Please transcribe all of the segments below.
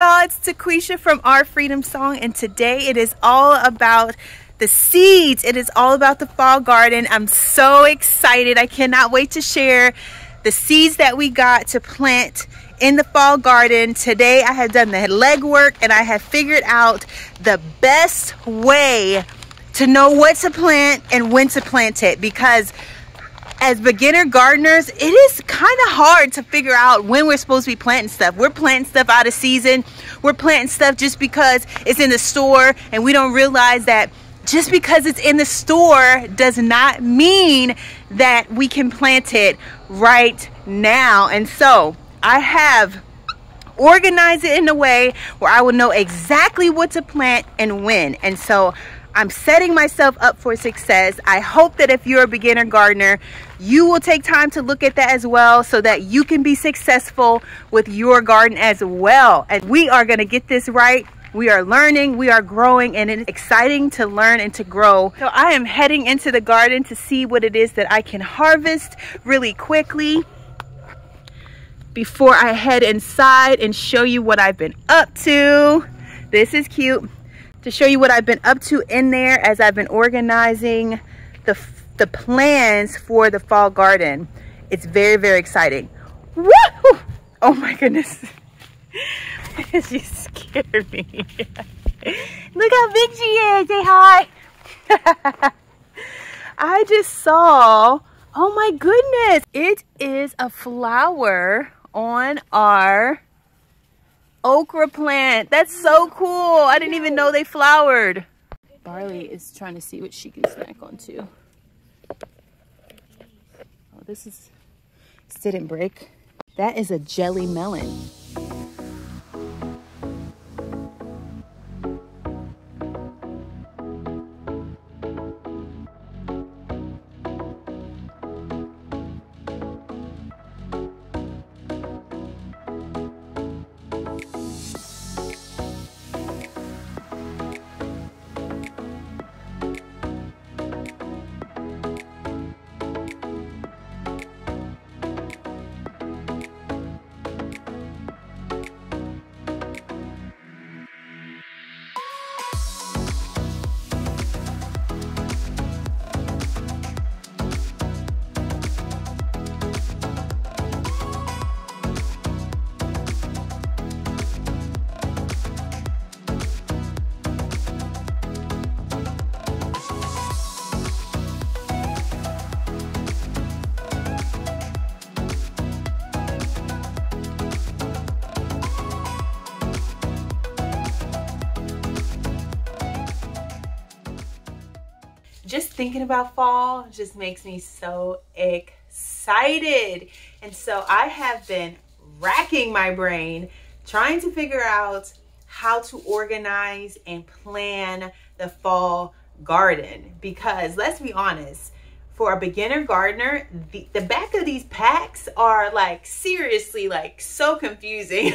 Well, it's Taquisha from Our Freedom Song, and today it is all about the seeds. It is all about the fall garden. I'm so excited. I cannot wait to share the seeds that we got to plant in the fall garden. Today I have done the legwork and I have figured out the best way to know what to plant and when to plant it, because as beginner gardeners, it is kind of hard to figure out when we're supposed to be planting stuff. We're planting stuff out of season. We're planting stuff just because it's in the store, and we don't realize that just because it's in the store does not mean that we can plant it right now. And so I have organized it in a way where I will know exactly what to plant and when. And so I'm setting myself up for success. I hope that if you're a beginner gardener, you will take time to look at that as well, so that you can be successful with your garden as well. And we are going to get this right. We are learning, we are growing, and it's exciting to learn and to grow. So I am heading into the garden to see what it is that I can harvest really quickly before I head inside and show you what I've been up to. This is cute. To show you what I've been up to in there as I've been organizing the plans for the fall garden. It's very, very exciting. Woo! Oh my goodness. She scared me. Look how big she is. Say hi. I just saw, oh my goodness. It is a flower on our okra plant. That's so cool. I didn't even know they flowered. Barley is trying to see what she can snack on too. Oh, this didn't break. That is a jelly melon. Just thinking about fall just makes me so excited. And so I have been racking my brain trying to figure out how to organize and plan the fall garden. Because let's be honest, for a beginner gardener, the back of these packs are like seriously like so confusing.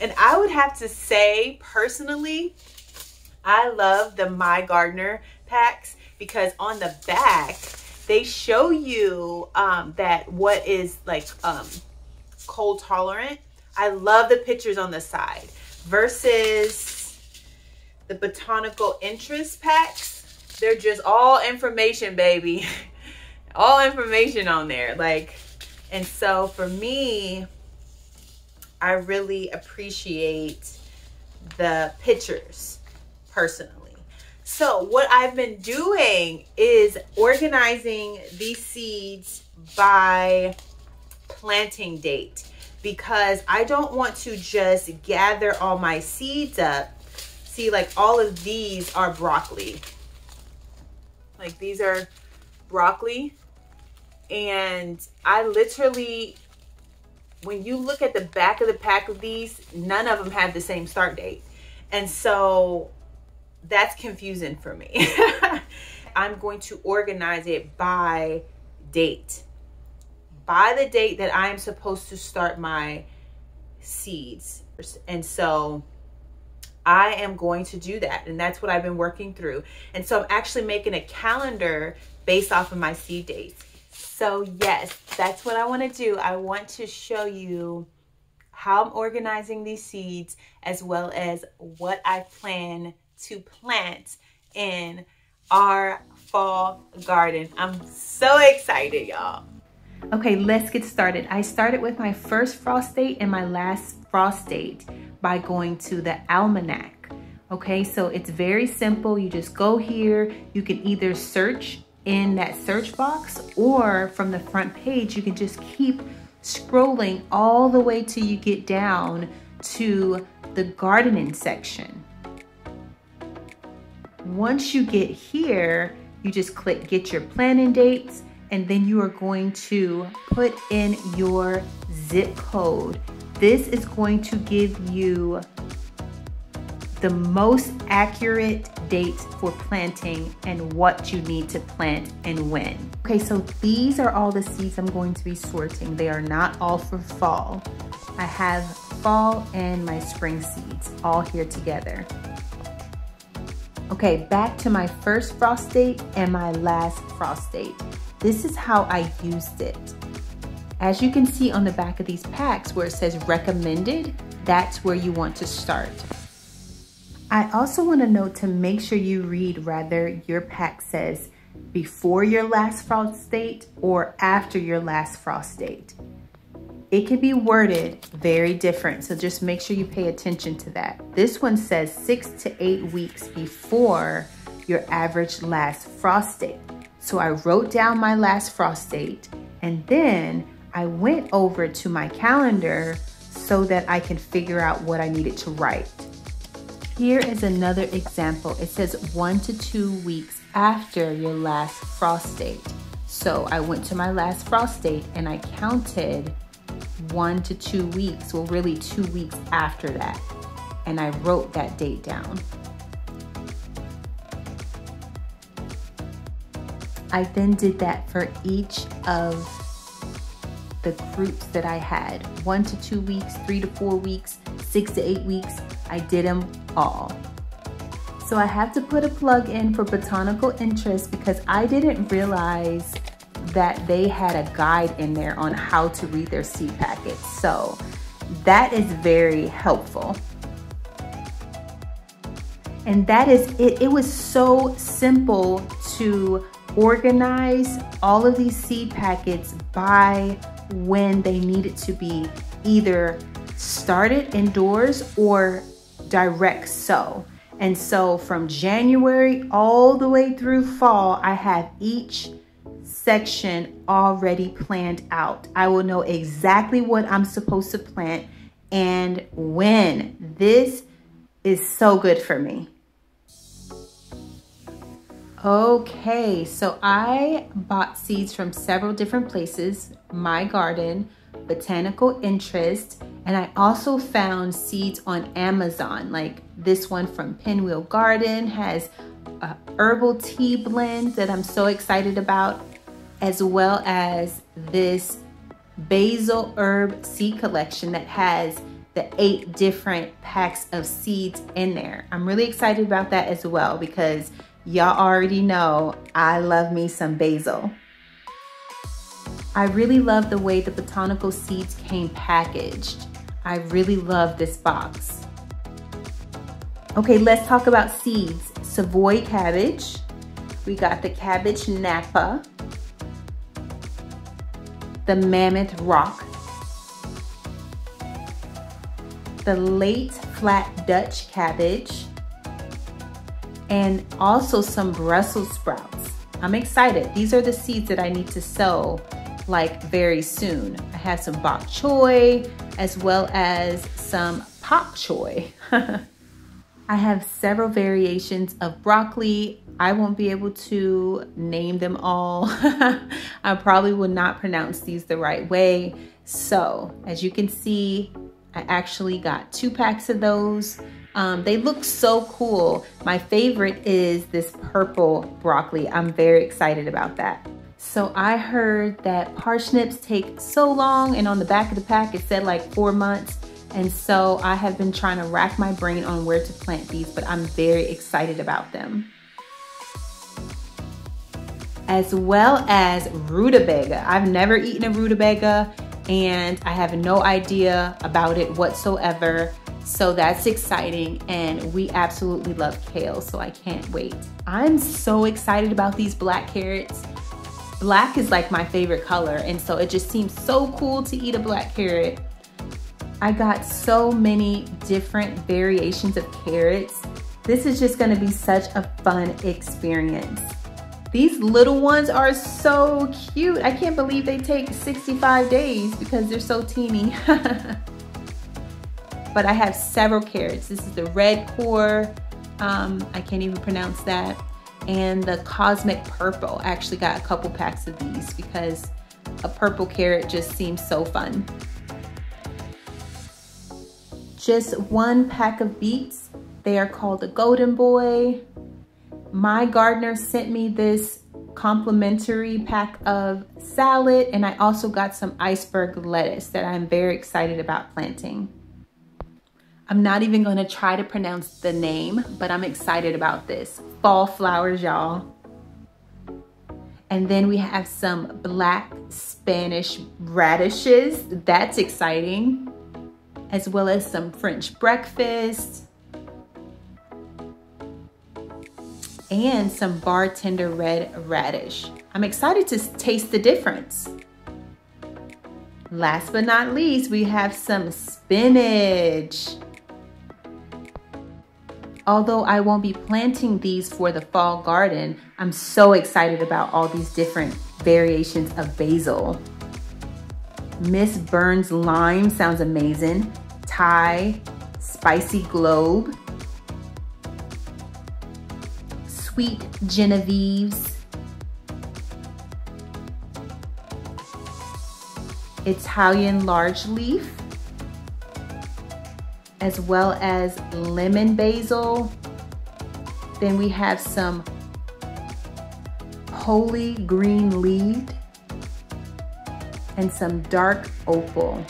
And I would have to say personally, I love the MIgardener packs, because on the back they show you that what is like cold tolerant. I love the pictures on the side versus the botanical interest packs. They're just all information, baby. All information on there. Like, and so for me, I really appreciate the pictures personally. So what I've been doing is organizing these seeds by planting date, because I don't want to just gather all my seeds up. See, like all of these are broccoli. Like these are broccoli. And I literally, when you look at the back of the pack of these, none of them have the same start date. And so that's confusing for me. I'm going to organize it by date. By the date that I'm supposed to start my seeds. And so I am going to do that. And that's what I've been working through. And so I'm actually making a calendar based off of my seed dates. So yes, that's what I want to do. I want to show you how I'm organizing these seeds, as well as what I plan to plant in our fall garden. I'm so excited, y'all. Okay, let's get started. I started with my first frost date and my last frost date by going to the almanac. Okay, so it's very simple. You just go here. You can either search in that search box, or from the front page, you can just keep scrolling all the way till you get down to the gardening section. Once you get here, you just click get your planting dates, and then you are going to put in your zip code. This is going to give you the most accurate dates for planting and what you need to plant and when. Okay, so these are all the seeds I'm going to be sorting. They are not all for fall. I have fall and my spring seeds all here together. Okay, back to my first frost date and my last frost date. This is how I used it. As you can see on the back of these packs where it says recommended, that's where you want to start. I also want to note to make sure you read rather your pack says before your last frost date or after your last frost date. It can be worded very different, so just make sure you pay attention to that. This one says 6 to 8 weeks before your average last frost date. So I wrote down my last frost date, and then I went over to my calendar so that I can figure out what I needed to write. Here is another example. It says 1 to 2 weeks after your last frost date. So I went to my last frost date and I counted 1 to 2 weeks, well really 2 weeks after that. And I wrote that date down. I then did that for each of the groups that I had. 1 to 2 weeks, 3 to 4 weeks, 6 to 8 weeks. I did them all. So I have to put a plug in for Botanical Interest because I didn't realize that they had a guide in there on how to read their seed packets. So that is very helpful. And that is it. It was so simple to organize all of these seed packets by when they needed to be either started indoors or direct sow. And so from January all the way through fall, I have each section already planned out. I will know exactly what I'm supposed to plant and when. This is so good for me. Okay, so I bought seeds from several different places, MIgardener, Botanical Interest, and I also found seeds on Amazon, like this one from Pinwheel Garden has a herbal tea blend that I'm so excited about, as well as this basil herb seed collection that has the 8 different packs of seeds in there. I'm really excited about that as well because y'all already know I love me some basil. I really love the way the botanical seeds came packaged. I really love this box. Okay, let's talk about seeds. Savoy cabbage. We got the cabbage Napa. The mammoth rock. The late flat Dutch cabbage. And also some Brussels sprouts. I'm excited. These are the seeds that I need to sow like very soon. I have some bok choy as well as some pop choy. I have several variations of broccoli. I won't be able to name them all. I probably will not pronounce these the right way. So as you can see, I actually got 2 packs of those. They look so cool. My favorite is this purple broccoli. I'm very excited about that. So I heard that parsnips take so long, and on the back of the pack it said like 4 months. And so I have been trying to rack my brain on where to plant these, but I'm very excited about them. As well as rutabaga. I've never eaten a rutabaga, and I have no idea about it whatsoever. So that's exciting, and we absolutely love kale, so I can't wait. I'm so excited about these black carrots. Black is like my favorite color, and so it just seems so cool to eat a black carrot. I got so many different variations of carrots. This is just gonna be such a fun experience. These little ones are so cute. I can't believe they take 65 days because they're so teeny. But I have several carrots. This is the Red Core, I can't even pronounce that, and the Cosmic Purple. I actually got a couple packs of these because a purple carrot just seems so fun. Just one pack of beets. They are called the Golden Boy. MIgardener sent me this complimentary pack of salad, and I also got some iceberg lettuce that I'm very excited about planting. I'm not even gonna try to pronounce the name, but I'm excited about this. Fall flowers, y'all. And then we have some black Spanish radishes. That's exciting. As well as some French breakfast. And some bartender red radish. I'm excited to taste the difference. Last but not least, we have some spinach. Although I won't be planting these for the fall garden, I'm so excited about all these different variations of basil. Miss Burns Lime sounds amazing. Thai, spicy globe. Sweet Genevieve's. Italian large leaf, as well as lemon basil. Then we have some holy green leaf and some dark opal.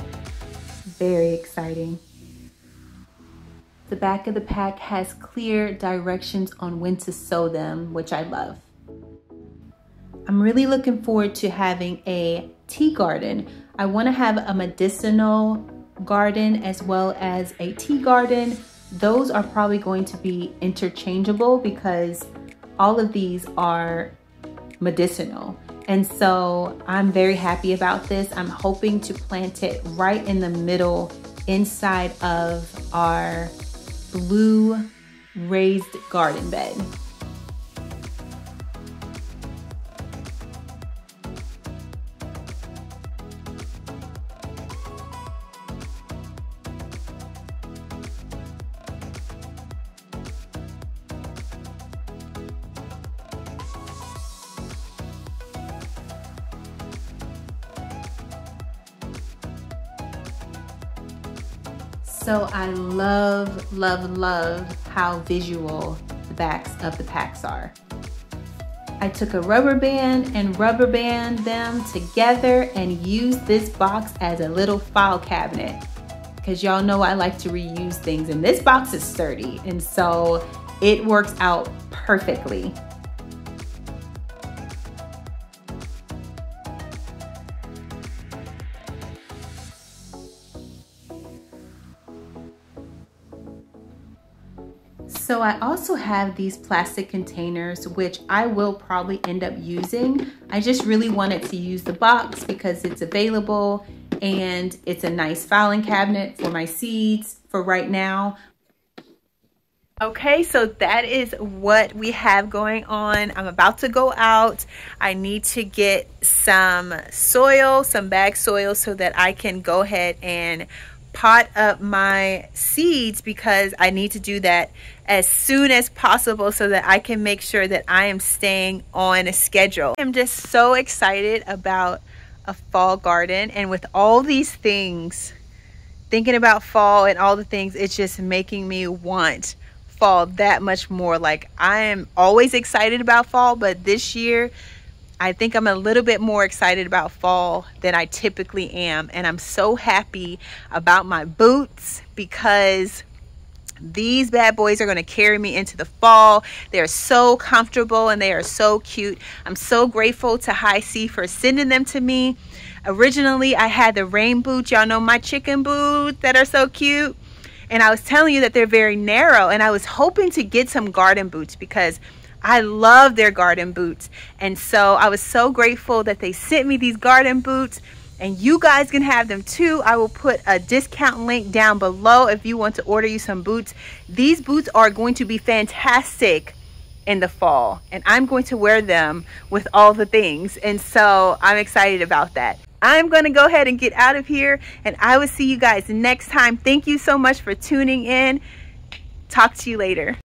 Very exciting. The back of the pack has clear directions on when to sow them, which I love. I'm really looking forward to having a tea garden. I want to have a medicinal garden as well as a tea garden. Those are probably going to be interchangeable because all of these are medicinal. And so I'm very happy about this. I'm hoping to plant it right in the middle inside of our blue raised garden bed. So I love, love, love how visual the backs of the packs are. I took a rubber band and rubber band them together and used this box as a little file cabinet. Because y'all know I like to reuse things, and this box is sturdy, and so it works out perfectly. So I also have these plastic containers, which I will probably end up using. I just really wanted to use the box because it's available and it's a nice filing cabinet for my seeds for right now. Okay, so that is what we have going on. I'm about to go out. I need to get some soil, some bag soil, so that I can go ahead and pot up my seeds, because I need to do that as soon as possible so that I can make sure that I am staying on a schedule. I'm just so excited about a fall garden, and with all these things, thinking about fall and all the things, it's just making me want fall that much more. Like, I am always excited about fall, but this year I think I'm a little bit more excited about fall than I typically am. And I'm so happy about my boots because These bad boys are going to carry me into the fall. They're so comfortable and they are so cute. I'm so grateful to High C for sending them to me. Originally, I had the rain boots. Y'all know my chicken boots that are so cute. And I was telling you that they're very narrow, and I was hoping to get some garden boots because I love their garden boots. And so I was so grateful that they sent me these garden boots, and you guys can have them too. I will put a discount link down below if you want to order you some boots. These boots are going to be fantastic in the fall, and I'm going to wear them with all the things. And so I'm excited about that. I'm going to go ahead and get out of here, and I will see you guys next time. Thank you so much for tuning in. Talk to you later.